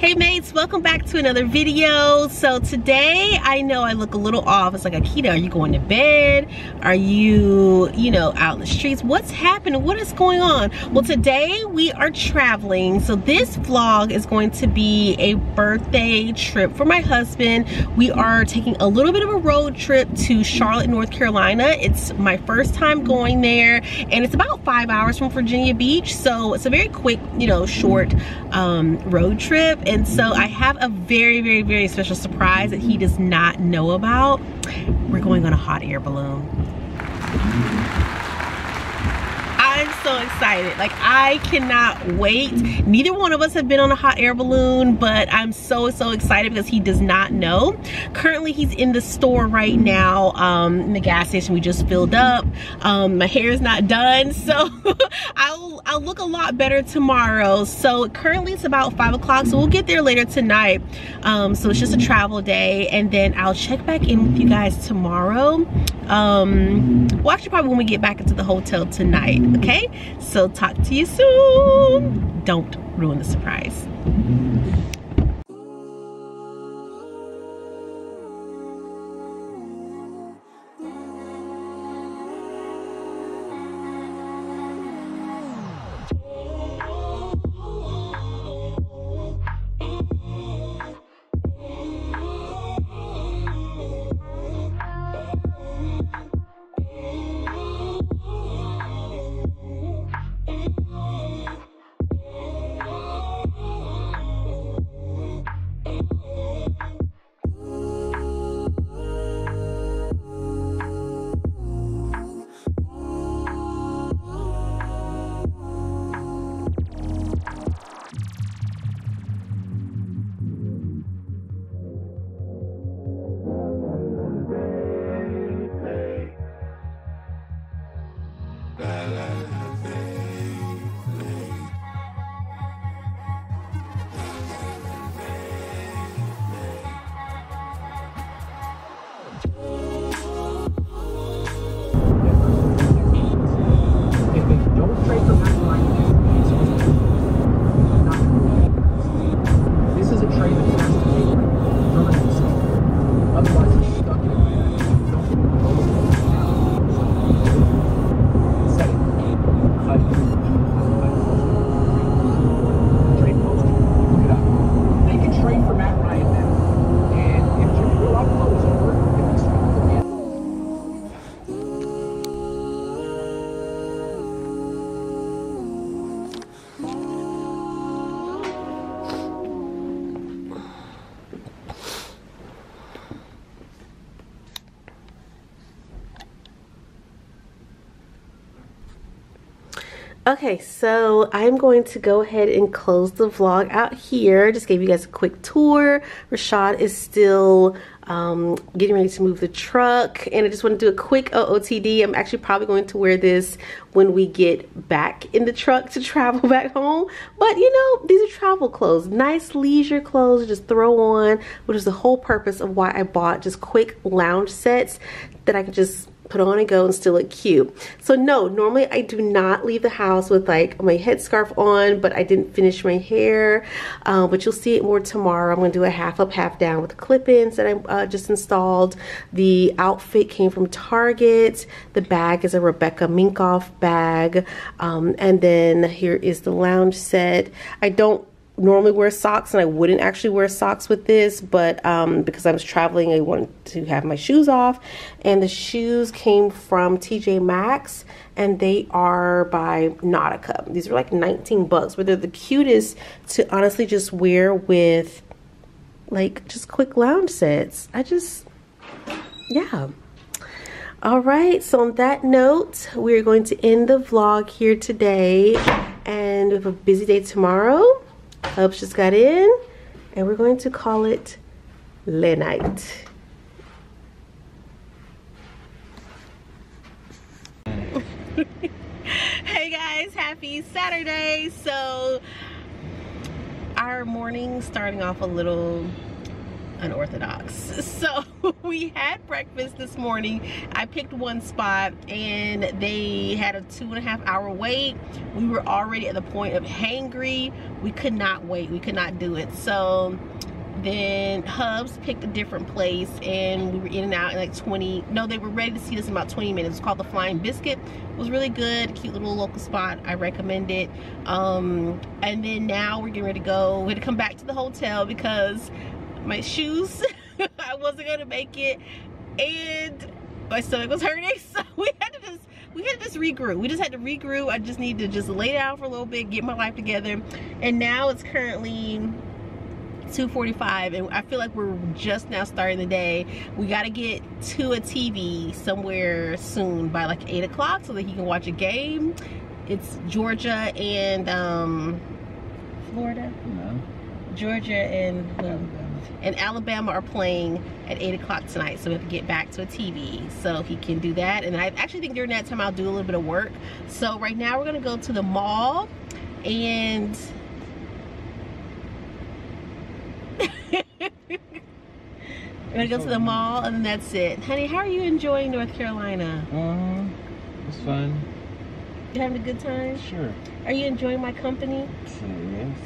Hey mates, welcome back to another video. So today, I know I look a little off. It's like, Akita, are you going to bed? Are you, out in the streets? What's happening? What is going on? Well, today we are traveling. So this vlog is going to be a birthday trip for my husband. We are taking a little bit of a road trip to Charlotte, North Carolina. It's my first time going there, and it's about 5 hours from Virginia Beach. So it's a very quick, short road trip. And so I have a very, very, very special surprise that he does not know about. We're going on a hot air balloon. I'm so excited. Like, I cannot wait. Neither one of us have been on a hot air balloon, but I'm so, so excited because he does not know. Currently, he's in the store right now, in the gas station we just filled up. My hair is not done, so I'll look a lot better tomorrow. So currently it's about 5 o'clock, so we'll get there later tonight. So it's just a travel day, and then I'll check back in with you guys tomorrow. Well, actually probably when we get back into the hotel tonight, okay? So talk to you soon. Don't ruin the surprise. Okay, so I'm going to go ahead and close the vlog out here. Just gave you guys a quick tour. Rashad is still getting ready to move the truck, and I just want to do a quick OOTD. I'm actually probably going to wear this when we get back in the truck to travel back home, but these are travel clothes, nice leisure clothes, just throw on, which is the whole purpose of why I bought just quick lounge sets that I can just put on and go and still look cute. So no, normally I do not leave the house with like my headscarf on, but I didn't finish my hair, but you'll see it more tomorrow. I'm gonna do a half up, half down with the clip-ins that I just installed. The outfit came from Target. The bag is a Rebecca Minkoff bag, and then here is the lounge set. I don't normally wear socks, and I wouldn't actually wear socks with this, but because I was traveling, I wanted to have my shoes off, and the shoes came from TJ Maxx, and they are by Nautica. These are like 19 bucks, but they're the cutest to honestly just wear with like just quick lounge sets. Yeah. All right, so on that note, we're going to end the vlog here today, and we have a busy day tomorrow. Hubs just got in, and we're going to call it Le Night. Hey guys, happy Saturday. So our morning starting off a little unorthodox. So we had breakfast this morning. I picked one spot and they had a 2.5 hour wait. We were already at the point of hangry. We could not wait, we could not do it. So then Hubs picked a different place and we were in and out in like 20, no, they were ready to see us in about 20 minutes. It's called the Flying Biscuit. It was really good, cute little local spot. I recommend it. And then now we're getting ready to go. We had to come back to the hotel because my shoes, I wasn't gonna make it, and my stomach was hurting, so we had to just regroup. We just had to regroup. I just need to just lay down for a little bit, get my life together. And now it's currently 2:45 and I feel like we're just now starting the day. We got to get to a TV somewhere soon by like 8 o'clock so that he can watch a game. It's Georgia and Florida? No. Georgia and Alabama are playing at 8 o'clock tonight, so we have to get back to a TV so he can do that. And I actually think during that time I'll do a little bit of work. So right now we're gonna go to the mall and we're gonna go to the mall, and that's it. Honey, how are you enjoying North Carolina? It's fun. You having a good time? Sure. Are you enjoying my company? Yes.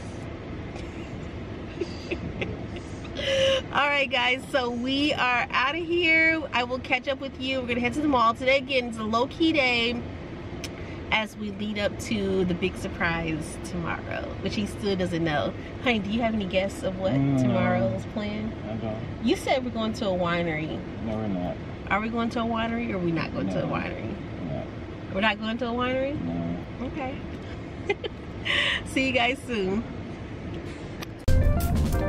All right, guys, so we are out of here. I will catch up with you. We're gonna head to the mall today. Again, it's a low-key day as we lead up to the big surprise tomorrow, which he still doesn't know. Honey, do you have any guess of what tomorrow's plan? I don't. You said we're going to a winery. No, we're not. Are we going to a winery or are we not going to a winery? No. We're not going to a winery? No. Okay. See you guys soon. In a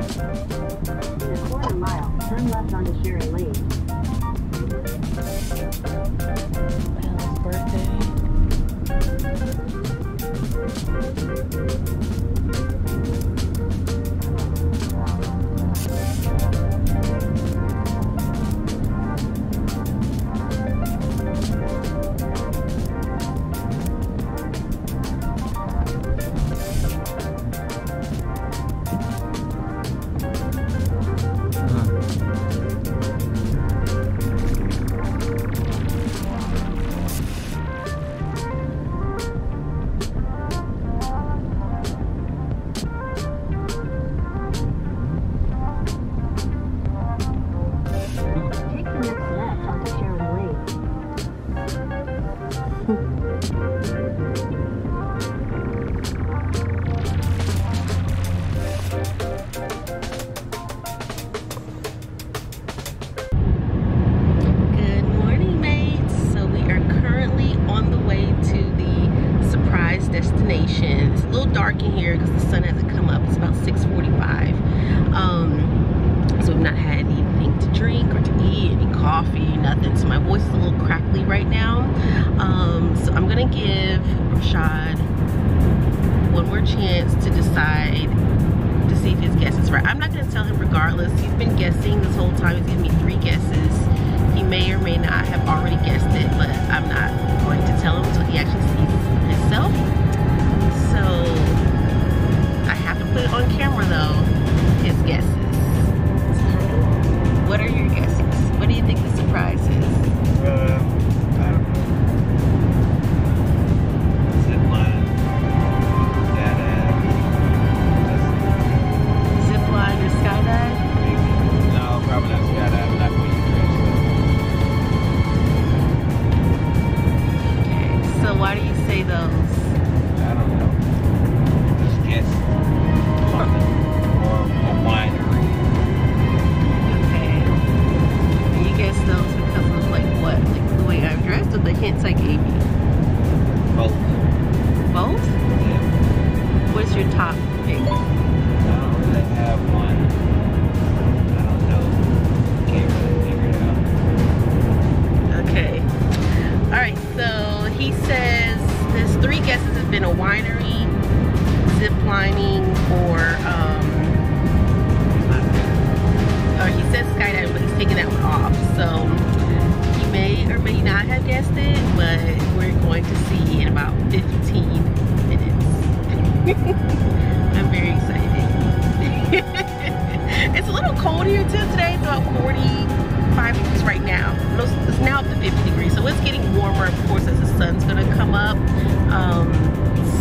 quarter mile, turn left onto Sharon Lane. Belle's It's a little cold here too today. 50 degrees. So it's getting warmer, of course, as the sun's gonna come up.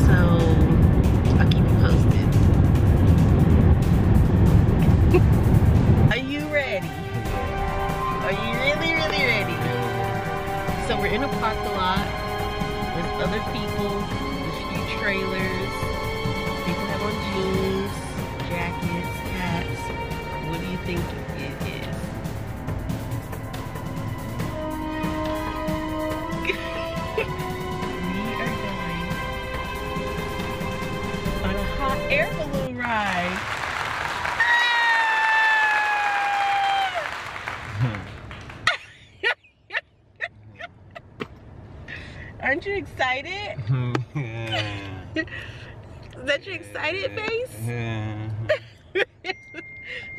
So I'll keep you posted. Are you ready? Are you really, really ready? So we're in a parking lot with other people, with a few trailers. People have on jeans, jackets, hats. What do you think it is? Air balloon ride. Aren't you excited? Yeah. Is that your excited face? Yeah.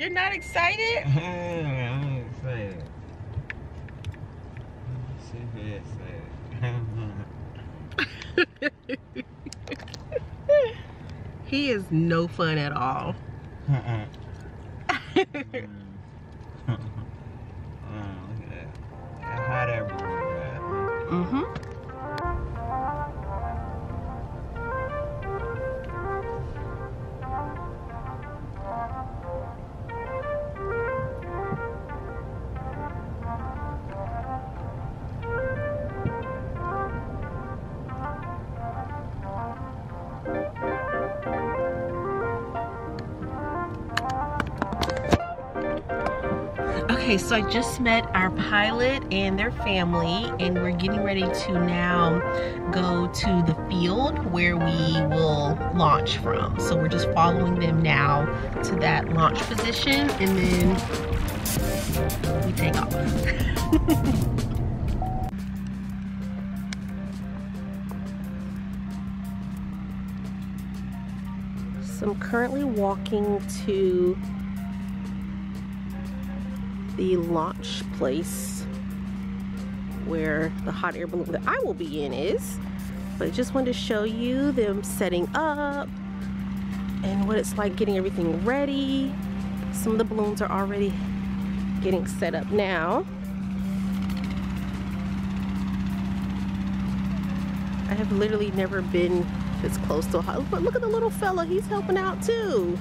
You're not excited? Yeah, I'm excited. Super excited. He is no fun at all. Okay, so I just met our pilot and their family, and we're getting ready to now go to the field where we will launch from. So we're just following them now to that launch position, and then we take off. So I'm currently walking to the launch place where the hot air balloon that I will be in is, but I just wanted to show you them setting up and what it's like getting everything ready. Some of the balloons are already getting set up now. I have literally never been this close to a hot, but look at the little fella, he's helping out too.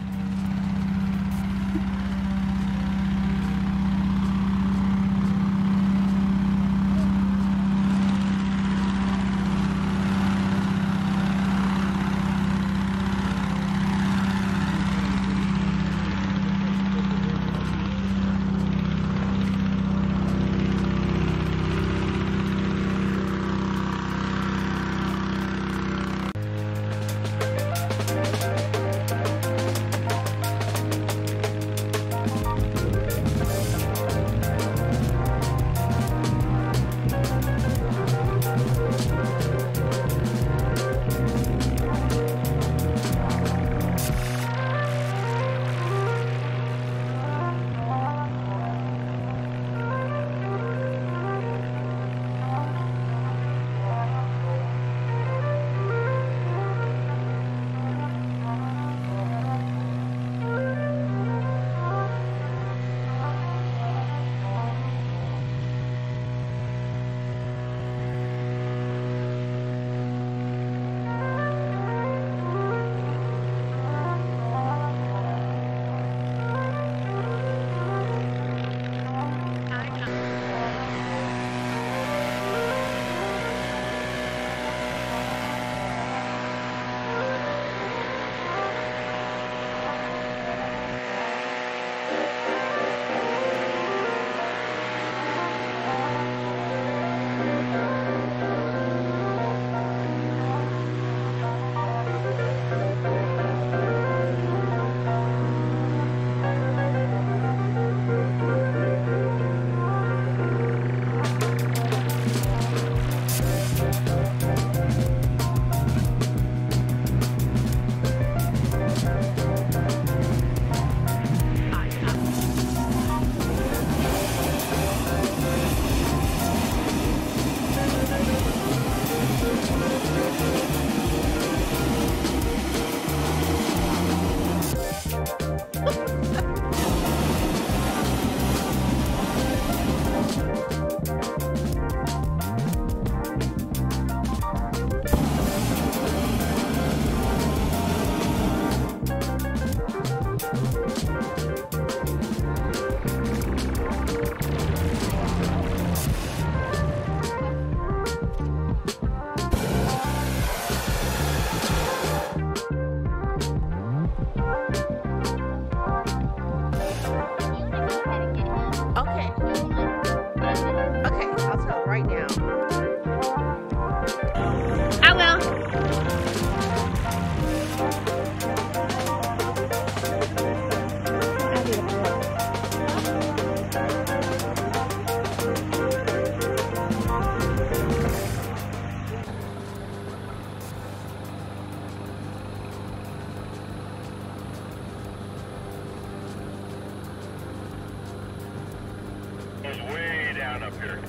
is way down up here.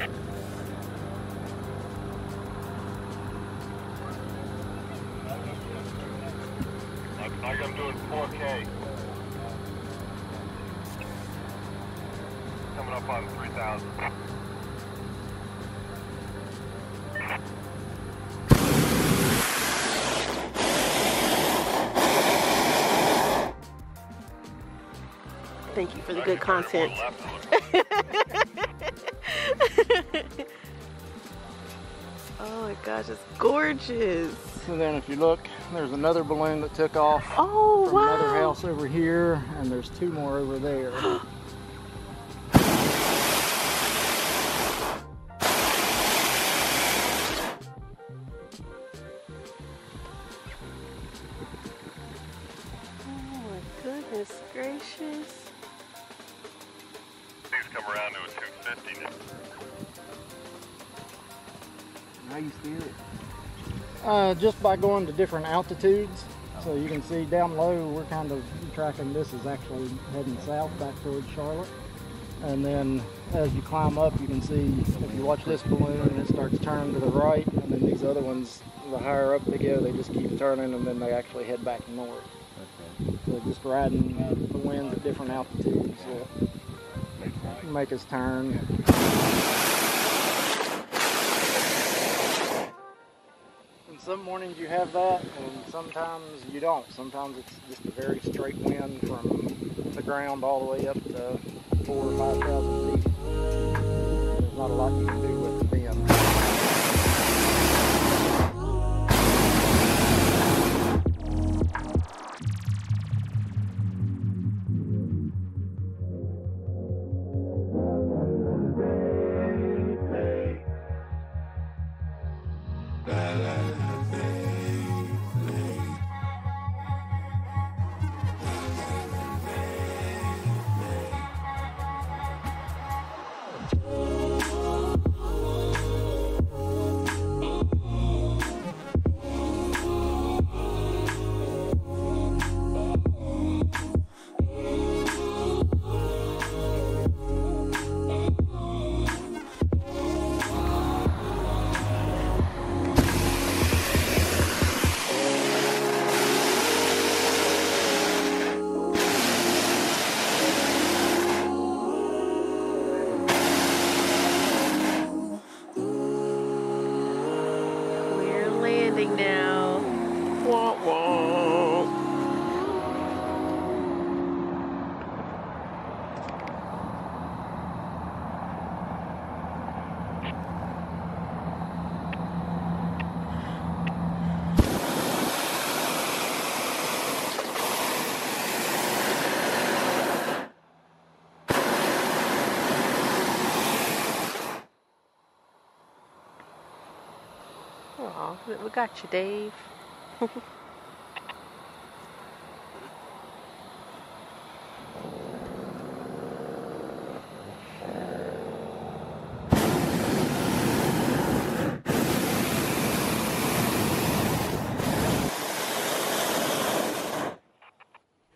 Looks like I'm doing 4K. Coming up on 3,000. Thank you for the good content. Oh my gosh, it's gorgeous. And then if you look, there's another balloon that took off. Oh, wow. Another house over here, and there's two more over there. Just by going to different altitudes, so you can see down low we're kind of tracking. This is actually heading south back towards Charlotte, and then as you climb up you can see, if you watch this balloon, it starts turning to the right, and then these other ones, the higher up they go, they just keep turning, and then they actually head back north. Okay. So just riding the winds at different altitudes will make us turn. Some mornings you have that, and sometimes you don't. Sometimes it's just a very straight wind from the ground all the way up to 4,000 or 5,000 feet. There's not a lot you can do with the wind. We got you, Dave.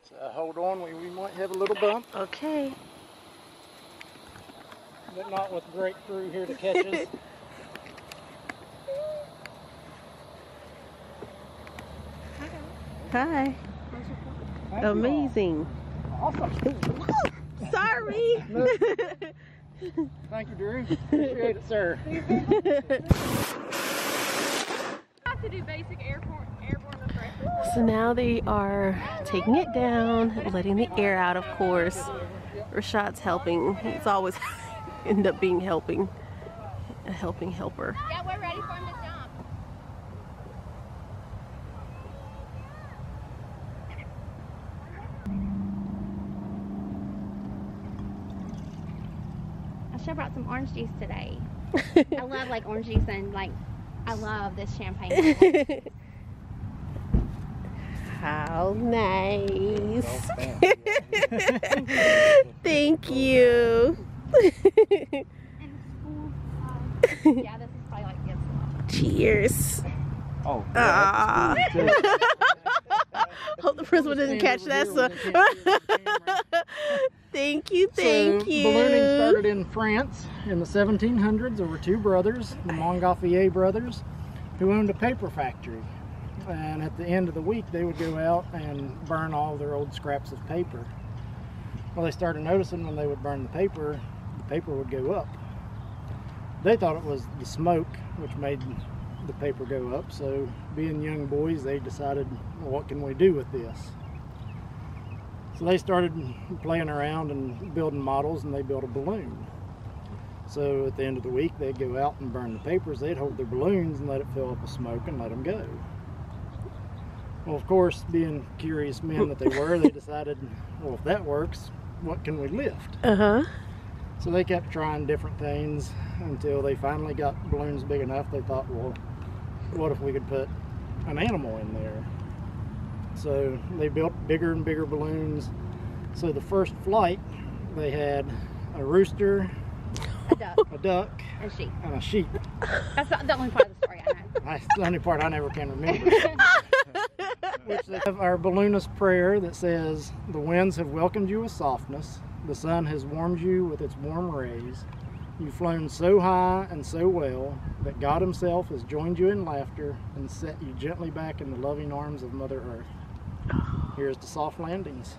So hold on, we might have a little bump. Okay. But not with breakthrough here to catch us. Hi. Amazing. Awesome. Sorry. Thank you, Drew. Appreciate it, sir. So now they are taking it down, letting the air out, of course. Rashad's helping. He's always end up being helping. A helping helper. Yeah, we're ready for him to jump. I brought some orange juice today. I love like orange juice, and like I love this champagne. How nice. Thank you. Yeah, this is probably like the other. Cheers. Oh. Yeah, hope the principal didn't catch that. So. Thank you, thank you. Ballooning started in France in the 1700s. There were two brothers, the Montgolfier brothers, who owned a paper factory. And at the end of the week, they would go out and burn all their old scraps of paper. Well, they started noticing when they would burn the paper would go up. They thought it was the smoke which made the paper go up. So being young boys, they decided, well, what can we do with this? So they started playing around and building models, and they built a balloon. So at the end of the week, they'd go out and burn the papers. They'd hold their balloons and let it fill up with smoke and let them go. Well, of course, being curious men that they were, they decided, well, if that works, what can we lift? Uh-huh. So they kept trying different things until they finally got balloons big enough. They thought, well, what if we could put an animal in there? So they built bigger and bigger balloons. So the first flight, they had a rooster, a duck, and a sheep. That's not the only part of the story I know. That's the only part I never can remember. Which they have our balloonist prayer that says, the winds have welcomed you with softness. The sun has warmed you with its warm rays. You've flown so high and so well that God himself has joined you in laughter and set you gently back in the loving arms of Mother Earth. Here's to soft landings.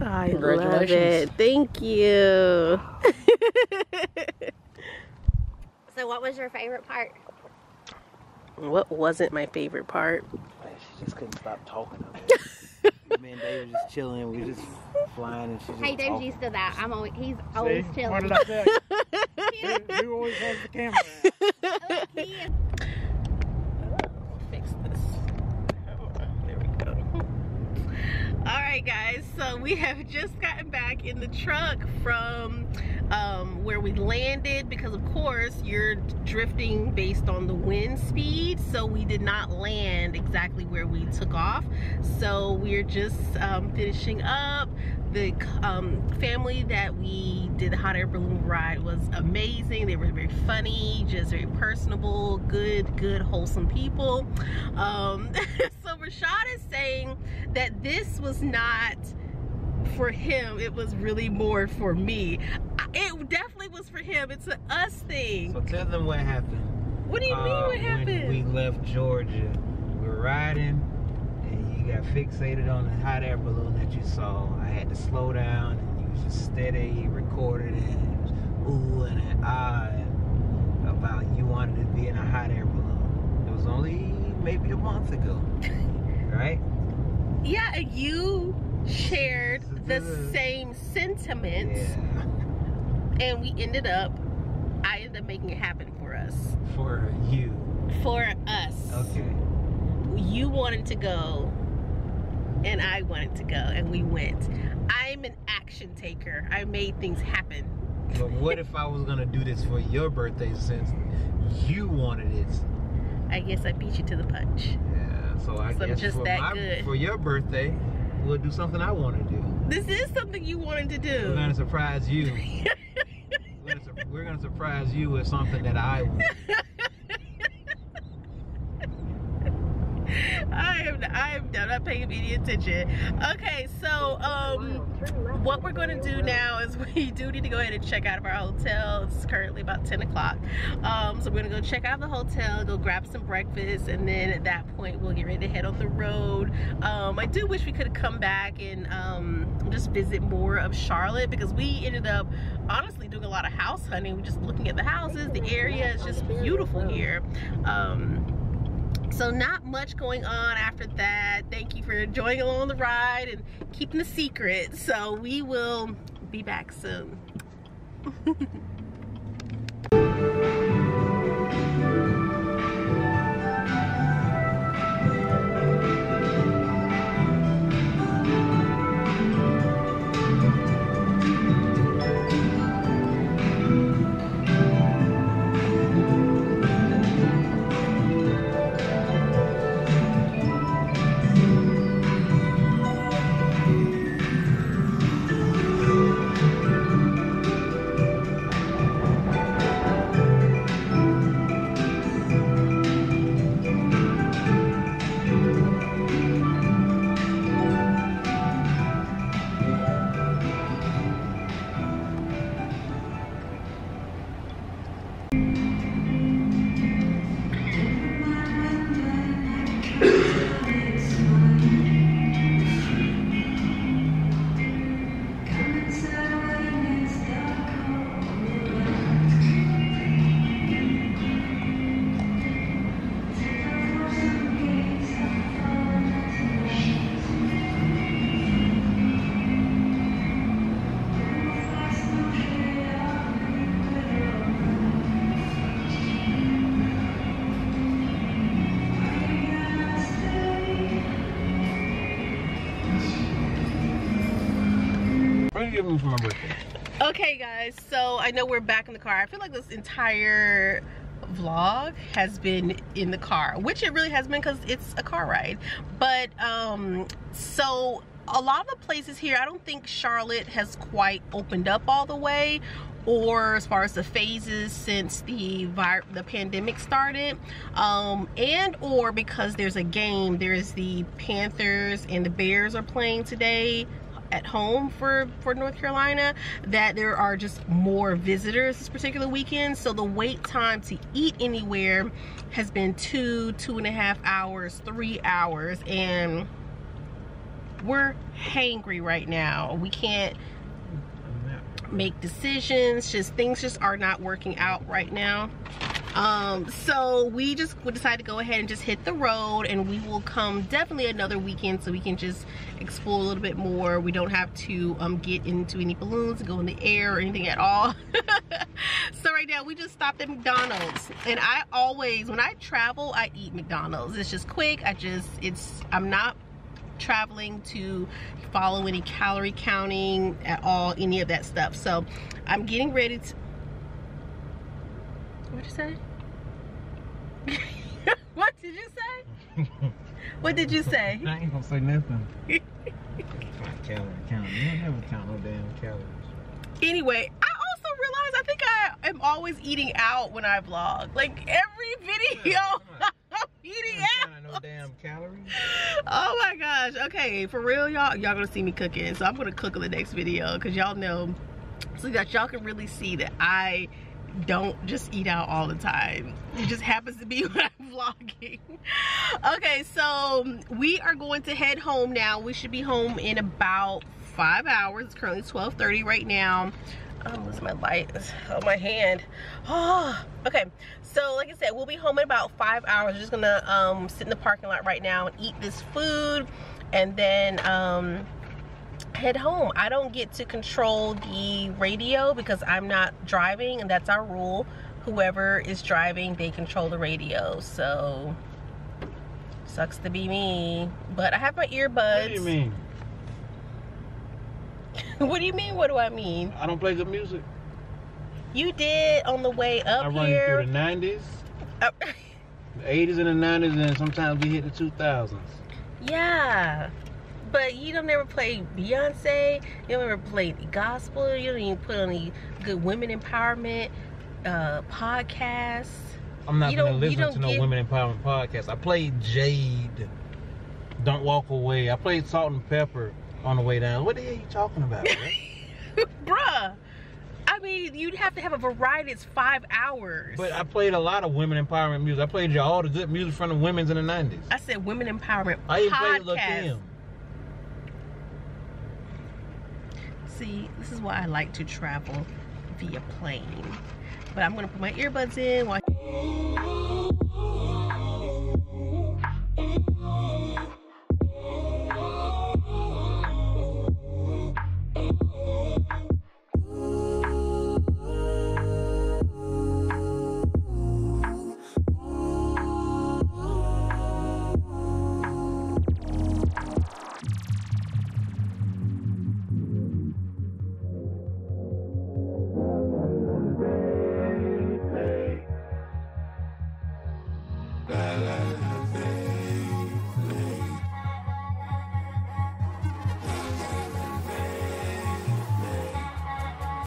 I love it. Thank you. So what was your favorite part? What wasn't my favorite part? She just couldn't stop talking. Me and Dave were just chilling. We were just flying and she just Hey, Dave's used to that. He's always chilling. What did I say? Who always has the camera out? We'll fix this. There we go. Alright guys, so we have just gotten back in the truck from where we landed, because of course you're drifting based on the wind speed, so we did not land exactly where we took off. So we're just finishing up. The family that we did the hot air balloon ride was amazing. They were very funny, just very personable, good wholesome people. So Rashad is saying that this was not for him, it was really more for me. It definitely was for him. It's an us thing. So tell them what happened. What do you mean what happened? When we left Georgia, we were riding and you got fixated on the hot air balloon that you saw. I had to slow down and you was just steady. You recorded it and ooh and an ah about you wanted to be in a hot air balloon. It was only maybe a month ago, right? Yeah, and you shared the same sentiments, yeah. And we ended up, I ended up making it happen for us. For you. For us. Okay. You wanted to go, and I wanted to go, and we went. I'm an action taker. I made things happen. But what if I was gonna do this for your birthday since you wanted it? I guess I beat you to the punch. Yeah, so I guess just for your birthday, we'll do something I want to do. This is something you wanted to do. We're gonna surprise you. we're gonna surprise you with something that I want. I'm not paying any attention. Okay, so what we're gonna do now is we do need to go ahead and check out of our hotel. It's currently about 10 o'clock. So we're gonna go check out the hotel, go grab some breakfast, and then at that point we'll get ready to head on the road. I do wish we could have come back and just visit more of Charlotte, because we ended up honestly doing a lot of house hunting. We're just looking at the houses, the area is just beautiful here. So not much going on after that. Thank you for enjoying along the ride and keeping the secret. So we will be back soon. give me for my birthday? Okay guys, so I know we're back in the car. I feel like this entire vlog has been in the car, which it really has been because it's a car ride. But so a lot of the places here, I don't think Charlotte has quite opened up all the way, or as far as the phases since the pandemic started, and or because there's a game. There's the Panthers and the Bears are playing today at home for North Carolina, that there are just more visitors this particular weekend. So the wait time to eat anywhere has been 2, 2.5 hours, 3 hours, and we're hangry right now. We can't make decisions, things are not working out right now. So we just decided to go ahead and just hit the road, and we will come definitely another weekend so we can just explore a little bit more. We don't have to get into any balloons and go in the air or anything at all. So right now we just stopped at McDonald's, and I always, when I travel, I eat McDonald's. It's just quick. I'm not traveling to follow any calorie counting at all, any of that stuff. So I'm getting ready to, what'd you say? What did you say? What did you say? I ain't gonna say nothing. Calorie counting. You don't ever count no damn calories. Anyway, I also realized I think I am always eating out when I vlog. Like every video, I'm eating out. No damn calories. Oh my gosh. Okay, for real, y'all gonna see me cooking. So I'm gonna cook in the next video, because y'all know, so that y'all can really see that I don't just eat out all the time. It just happens to be when I'm vlogging. Okay, so we are going to head home now. We should be home in about 5 hours. It's currently 12:30 right now. I'm losing my light. Oh, my hand. Oh, okay, so like I said, we'll be home in about 5 hours. We're just gonna sit in the parking lot right now and eat this food, and then head home. I don't get to control the radio because I'm not driving, and that's our rule. Whoever is driving, they control the radio. So sucks to be me, but I have my earbuds. What do you mean? What do you mean? What do I mean? I don't play good music. You did on the way up here. I run through the 90s, the 80s and the 90s, and sometimes we hit the 2000s. Yeah. But you don't ever play Beyonce, you don't ever play the gospel, you don't even put on any good women empowerment podcasts. I'm not gonna listen to no women empowerment podcasts. I played Jade, Don't Walk Away. I played Salt and Pepper on the way down. What the hell are you talking about, bruh? Bruh, I mean, you'd have to have a variety. It's 5 hours. But I played a lot of women empowerment music. I played you all the good music from the women's in the 90s. I said women empowerment podcasts. I even played Lil Kim. See, this is why I like to travel via plane. But I'm gonna put my earbuds in while